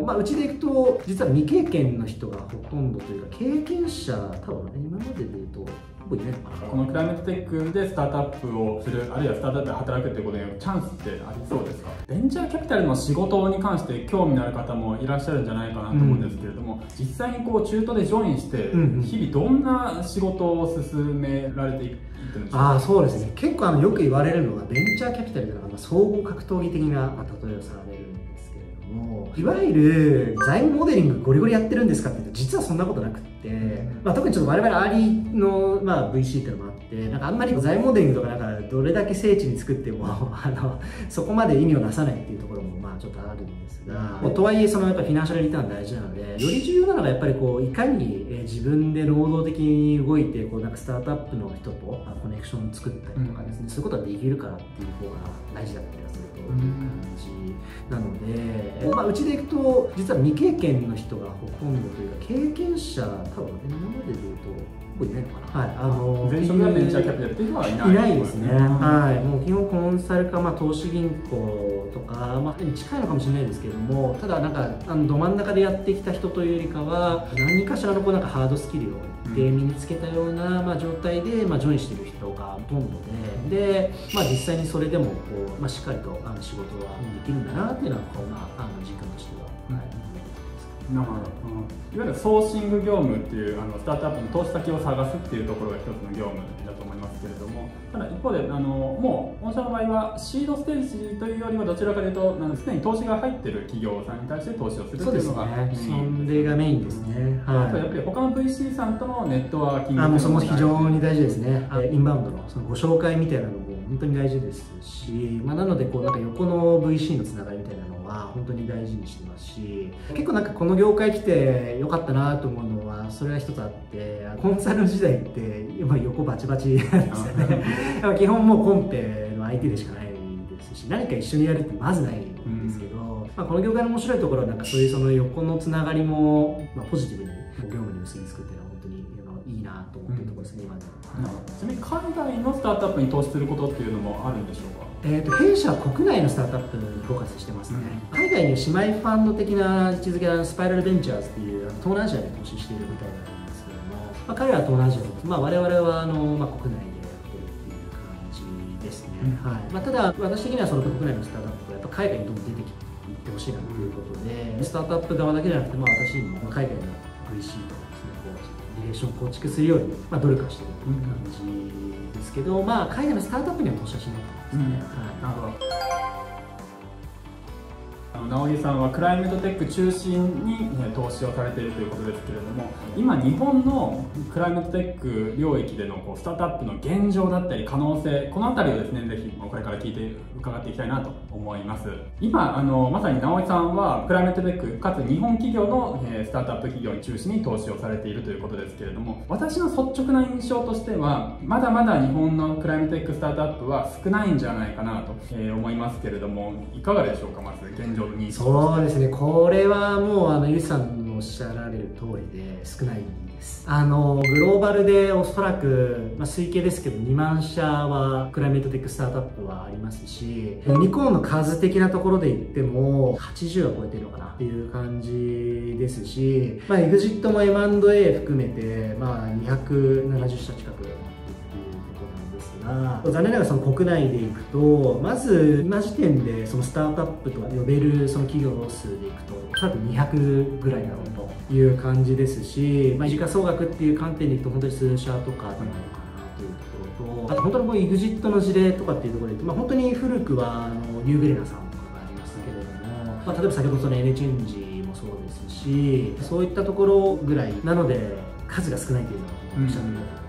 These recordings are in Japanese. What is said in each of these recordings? まあ、うちでいくと、実は未経験の人がほとんどというか、経験者、多分ね、今まででいうと、ほぼいないのかな。このクライメートテックでスタートアップをする、あるいはスタートアップで働くっていうことにチャンスってありそうですか？ベンチャーキャピタルの仕事に関して興味のある方もいらっしゃるんじゃないかなと思うんですけれども、実際にこう中途でジョインして、日々どんな仕事を進められていくっていうのは？ああ、そうですね。結構よく言われるのが、ベンチャーキャピタルというのは総合格闘技的な例えをされるんですけれども、いわゆる財務モデリングゴリゴリやってるんですかっていうと、実はそんなことなくって、まあ、特にちょっと我々アーリーの、VC っていうのもあって、なんかあんまり財務モデリングとかどれだけ精緻に作ってもそこまで意味をなさないっていうところもちょっとあるんですが、とはいえそのやっぱフィナンシャルリターン大事なので、より重要なのがやっぱりこういかに自分で労働的に動いてこうスタートアップの人とコネクションを作ったりとかですね、そういうことができるからっていう方が大事だったりはするという感じなので。まあ、うちでいくと、実は未経験の人がほとんどというか、経験者、多分今まででいうと、ほぼいないのかな。はい、全職がベンチャーキャピタルっていうのはいない。いないですね。はい、もう基本コンサルか、投資銀行とか、近いのかもしれないですけれども、ただど真ん中でやってきた人というよりかは、何かしらのハードスキルをで身につけたような、状態で、ジョインしている人がほとんどで、実際にそれでもこう、しっかりと仕事はできるんだなっていうのは実感としては。なるほど。いわゆるソーシング業務っていうスタートアップの投資先を探すっていうところが一つの業務だと思いますけれども、ただ一方でもう御社の場合はシードステージというよりはどちらかというとすでに投資が入ってる企業さんに対して投資をするっていうのがメインですね。あとやっぱり他の VC さんとのネットワーキング、その非常に大事ですね。インバウンドのご紹介みたいなのも本当に大事ですし、なので横の VC のつながりみたいなの本当に大事にしてますし、結構この業界来てよかったなと思うのはそれが一つあって、コンサル時代って今横バチバチなんですよね基本もうコンペの相手でしかないですし、何か一緒にやるってまずないんですけど、この業界の面白いところはそういう横のつながりも、ポジティブに業務に結びつくっていうのは本当にいいなと思ってるところですね、今では。ちなみに海外のスタートアップに投資することっていうのもあるんでしょうか？弊社は国内のスタートアップにフォーカスしてますね。海外に姉妹ファンド的な位置づけはスパイラルベンチャーズっていう東南アジアに投資しているみたいなんですけども、彼らは東南アジアで、我々は国内でやってるっていう感じですね。ただ私的にはその国内のスタートアップがやっぱ海外にどんどん出てきていってほしいなということで、スタートアップ側だけじゃなくて、私にも海外の VC とかですね、リレーションを構築するように努力しているという感じですけど、海外のスタートアップには投資はしないと思いますね。直井さんはクライメートテック中心に投資をされているということですけれども、今日本のクライメートテック領域でのスタートアップの現状だったり可能性、この辺りをですね、ぜひこれから聞いて伺っていきたいなと思います。今まさに直井さんはクライメートテックかつ日本企業のスタートアップ企業に中心に投資をされているということですけれども、私の率直な印象としてはまだまだ日本のクライメートテックスタートアップは少ないんじゃないかなと思いますけれども、いかがでしょうか？まず現状。そうですね、これはもうゆうさんのおっしゃられる通りで少ないんです。グローバルでおそらく、推計ですけど2万社はクライメートテックスタートアップはありますし、ユニコーンの数的なところで言っても80は超えてるのかなっていう感じですし、エグジットも M&A 含めて、270社近く残念ながら国内でいくと、まず今時点でスタートアップと呼べる企業数でいくとおそらく200ぐらいだろうという感じですし、時価総額っていう観点でいくと本当に数社とかなのかなというところと、あと本当にエグジットの事例とかっていうところでいくと、本当に古くはニューベレナさんとかがありましたけれども、例えば先ほどのエネチェンジもそうですし、そういったところぐらいなので数が少ないというのがおっしゃっていた。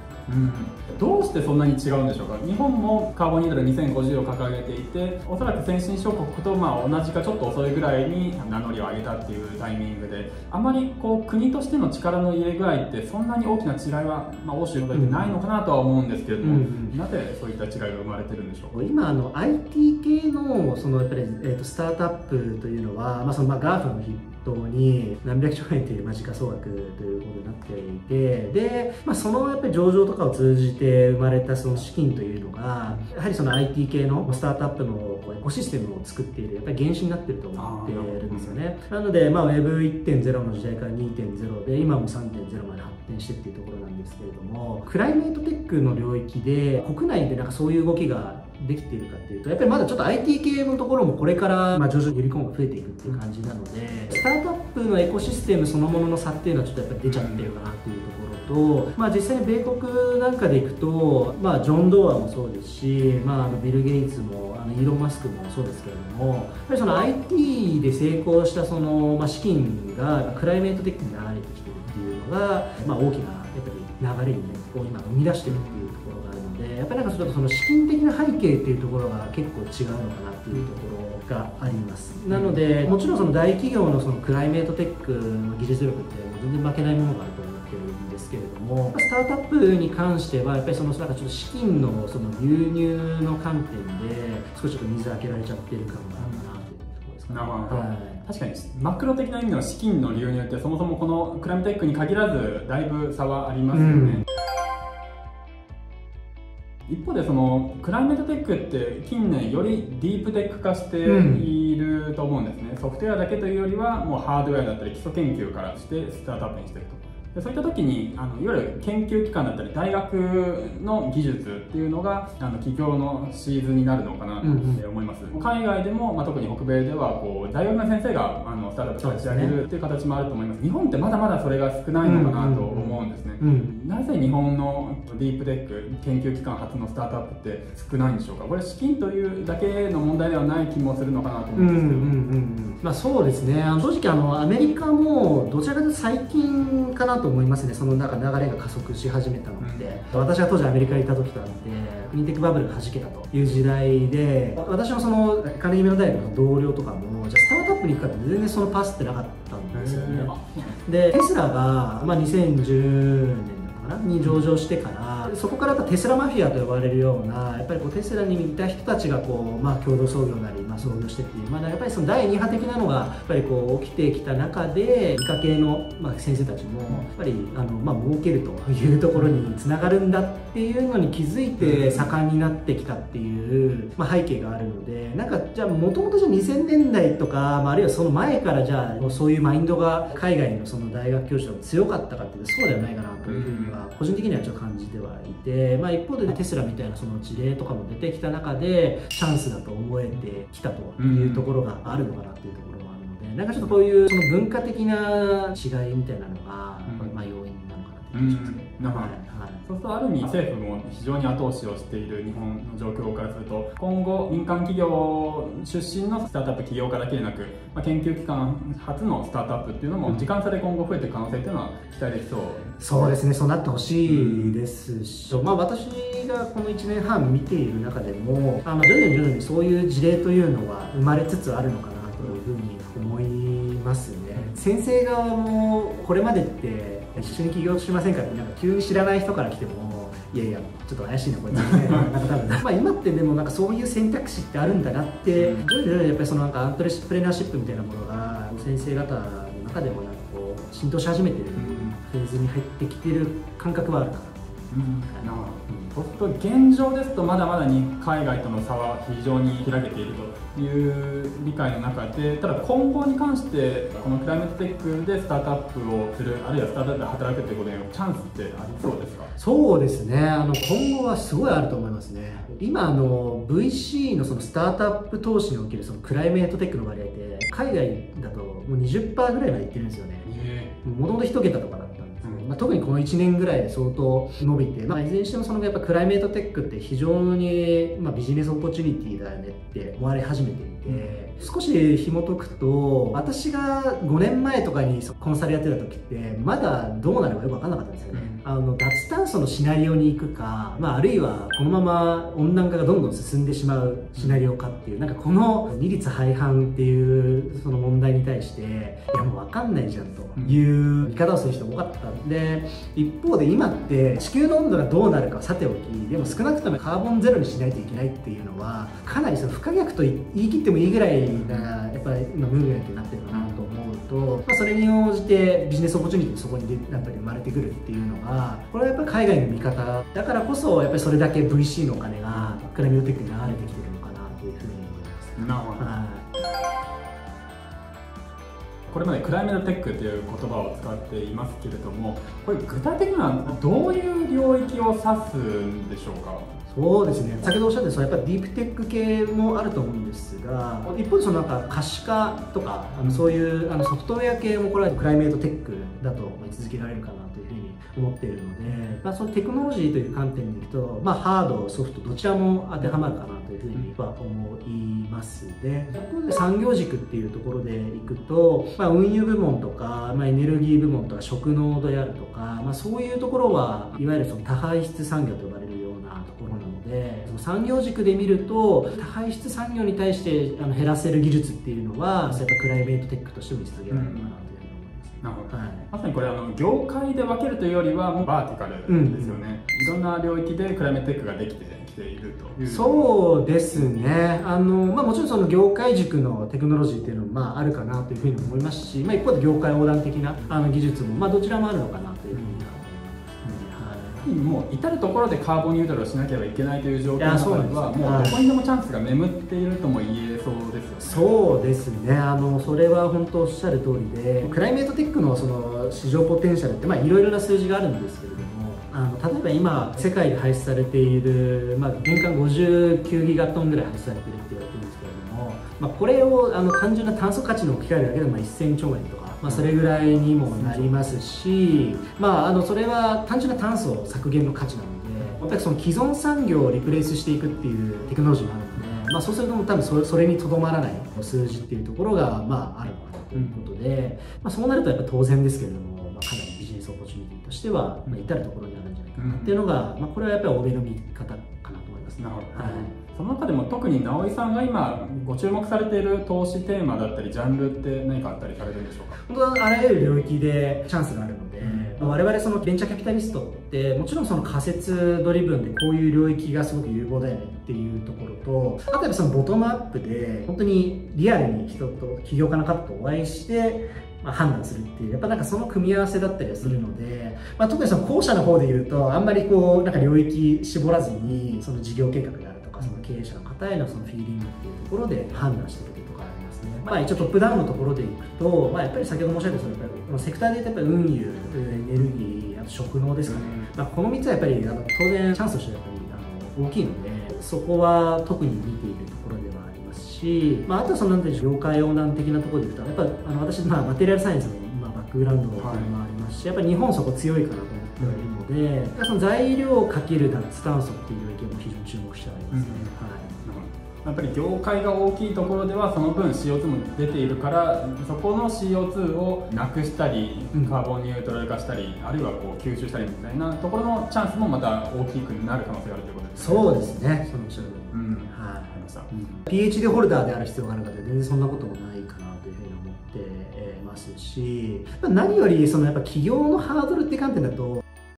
どうしてそんなに違うんでしょうか？日本もカーボンニュートラル2050を掲げていて、おそらく先進諸国と同じかちょっと遅いぐらいに名乗りを上げたっていうタイミングで、あまり国としての力の入れ具合ってそんなに大きな違いは、欧州の場合ってないのかなとは思うんですけれども、なぜそういった違いが生まれてるんでしょうか？今IT 系のやっぱりスタートアップというのは、GAFAの頭に何百兆円という時価総額ということになっていて、で、そのやっぱり上場とかを通じて生まれたその資金というのが、やはりその IT 系のスタートアップのエコシステムを作っているやっぱり原資になってると思っているんですよね。なので、Web1.0 の時代から 2.0 で今も 3.0 まで発展してっていうところなんですけれども、クライメートテックの領域で国内でそういう動きができているかっていうと、やっぱりまだちょっと IT 系のところもこれから徐々にユニコーンが増えていくっていう感じなので、スタートアップのエコシステムそのものの差っていうのはちょっとやっぱり出ちゃってるかなっていうところと、実際に米国なんかでいくと、ジョン・ドアもそうですし、ビル・ゲイツもイーロン・マスクもそうですけれども、やっぱりその IT で成功したその、資金がクライメートテックに流れてきてるっていうのが、大きなやっぱり流れを今生み出してるっていうところがあるので、やっぱりその資金的な背景っていうところが結構違うのかなっていうところがあります。なので、もちろんその大企業のそのクライメートテックの技術力って全然負けないものがあると思ってるんですけれども、スタートアップに関してはやっぱりそのちょっと資金のその流入の観点で少し水開けられちゃってる感があるかなというところですかね。確かにマクロ的な意味の資金の流入って、そもそもこのクライメートテックに限らずだいぶ差はありますよね。一方でそのクライメートテックって近年よりディープテック化していると思うんですね。ソフトウェアだけというよりはもうハードウェアだったり基礎研究からしてスタートアップにしていると。そういった時にいわゆる研究機関だったり大学の技術っていうのが起業のシーズンになるのかなと思います。海外でも、特に北米では大学の先生がスタートアップを立ち上げるっていう形もあると思います。日本ってまだまだそれが少ないのかなと思うんですね。なぜ日本のディープテック研究機関初のスタートアップって少ないんでしょうか。これ資金というだけの問題ではない気もするのかなと思うんですけど。そうですね。正直アメリカもどちらかというと最近かなと思いますね。その流れが加速し始めたので、私が当時アメリカにいた時とあって、フィンテックバブルがはじけたという時代で、私のそのカネギメの大学の同僚とかもじゃあスタートアップに行くかって全然そのパスってなかったんですよね。でテスラが、2010年に上場してから、そこからテスラマフィアと呼ばれるような、やっぱりテスラに似た人たちが共同創業なり、創業してっていう、やっぱりその第2波的なのがやっぱり起きてきた中で、理科系の先生たちもやっぱり儲けるというところにつながるんだっていうのに気づいて盛んになってきたっていう、背景があるので、じゃあもともと2000年代とか、あるいはその前からじゃあそういうマインドが海外のその大学教授が強かったかっていうと、そうではないかなというふうに個人的にはちょっと感じてはいて、一方でテスラみたいなその事例とかも出てきた中でチャンスだと思えてきたというところがあるのかなっていうところもあるので、ちょっとこういうその文化的な違いみたいなのが要因なのかなっていう気がしますね。そうするとある意味政府も非常に後押しをしている日本の状況からすると、今後民間企業出身のスタートアップ起業家だけでなく、研究機関初のスタートアップっていうのも時間差で今後増えていく可能性っていうのは期待できそう。そうですね、そうなってほしいですし、私がこの1年半見ている中でも徐々にそういう事例というのは生まれつつあるのかなというふうに思いますね。先生側もこれまでって一緒に起業しませんかって急に知らない人から来ても、いやいやちょっと怪しいなこれってね今ってでもそういう選択肢ってあるんだなって、徐々にやっぱりそのアントレプレナーシップみたいなものが先生方の中でもこう浸透し始めてるフェーズに入ってきてる感覚はあるかな。現状ですとまだまだに海外との差は非常に開けているという理解の中で、ただ今後に関してこのクライメートテックでスタートアップをする、あるいはスタートアップで働くということにチャンスってありそうですか。そうですね、今後はすごいあると思いますね。今VC のそのスタートアップ投資におけるそのクライメートテックの割合で海外だともう 20% ぐらいまでいってるんですよね。もともと1桁とかだったんで、特にこの1年ぐらいで相当伸びて、いずれにしてもそのやっぱクライメートテックって非常にビジネスオポチュニティだよねって思われ始めていて、少し紐解くと、私が5年前とかにコンサルやってた時ってまだどうなるかよく分かんなかったんですよね。脱炭素のシナリオに行くか、あるいはこのまま温暖化がどんどん進んでしまうシナリオかっていう、この二律背反っていうその問題に対して、いやもう分かんないじゃんという見方をする人も多かったんで、一方で今って地球の温度がどうなるかはさておき、でも少なくともカーボンゼロにしないといけないっていうのはかなりその不可逆と言い切ってもいいぐらいなやっぱり今ムーブメントになってるかなと思うと、と、それに応じてビジネスオポチュニティもそこにやっぱり生まれてくるっていうのが、これはやっぱり海外の見方だからこそ、やっぱりそれだけ VC のお金がクライミングテックに流れてきてるのかなというふうに思います。なるほど。これまでクライメートテックという言葉を使っていますけれども、これ具体的にはどういう領域を指すんでしょうか？そうですね、先ほどおっしゃってた、やっぱりディープテック系もあると思うんですが、一方でそのなんか可視化とか、そういうソフトウェア系もこれはクライメートテックだと位置づけられるかなというふうに思っているので、そのテクノロジーという観点でいくと、ハード、ソフトどちらも当てはまるかなというふうには思いますね。で、産業軸っていうところでいくと、運輸部門とか、エネルギー部門とか食農であるとか、そういうところはいわゆるその多排出産業と呼ばれるようなところなので、産業軸で見ると多排出産業に対して減らせる技術っていうのは、そういったクライメートテックとしても位置づけられるかなと。なるほど。はい、まさにこれ業界で分けるというよりはもうバーティカルですよね。いろんな領域でクライメートテックができてきているという。そうですね、もちろんその業界軸のテクノロジーっていうのもあるかなというふうに思いますし、一方で業界横断的な技術もどちらもあるのかなというふうに。もう至る所でカーボンニュートラルをしなければいけないという状況の中では、もうどこにでもチャンスが眠っているとも言えそうですよね。そうですね、それは本当おっしゃる通りで、クライメートテックのその市場ポテンシャルっていろいろな数字があるんですけれども、例えば今世界で排出されている、年間59ギガトンぐらい排出されているって言われてるんですけれども、これを単純な炭素価値に置き換えるだけで1000兆円とか。それぐらいにもなりますし、それは単純な炭素削減の価値なので、その既存産業をリプレイスしていくっていうテクノロジーもあるので、そうするともう多分それにとどまらない数字っていうところがあるのかなということで、そうなるとやっぱ当然ですけれども、かなりビジネスオポチュニティとしては至るところにあるんじゃないかなっていうのが、これはやっぱり欧米の見方かなと思いますね。その中でも特に直井さんが今ご注目されている投資テーマだったりジャンルって何かあったりされるんでしょうか？本当あらゆる領域でチャンスがあるので、我々そのベンチャーキャピタリストってもちろんその仮説ドリブンでこういう領域がすごく有望だよねっていうところと、あとはそのボトムアップで本当にリアルに人と起業家の方とお会いして判断するっていう、やっぱなんかその組み合わせだったりはするので、特にその後者の方で言うと、あんまりこうなんか領域絞らずにその事業計画であるとか、その経営者の方へのそのフィーリングっていうところで判断してるとかありますね。一応トップダウンのところでいくと、やっぱり先ほど申し上げたように、このセクターで言うとやっぱり運輸、エネルギー、あと食能ですかね。この3つはやっぱり当然チャンスとしてやっぱり大きいので、そこは特に見ているところではありますし、あとはその業界横断的なところでいくと、やっぱり私、マテリアルサイエンスのバックグラウンドもありますし、やっぱり日本そこ強いかなと思っているので、その材料をかける脱炭素っていう領域も非常に注目してありますね。やっぱり業界が大きいところではその分 CO2 も出ているから、そこの CO2 をなくしたりカーボンニュートラル化したり、あるいはこう吸収したりみたいなところのチャンスもまた大きくなる可能性があるということですね。そうですね、その種類、はい、ありました。PhD ホルダーである必要があるかって全然そんなこともないかなというふうに思ってますし、何よりそのやっぱ企業のハードルって観点だと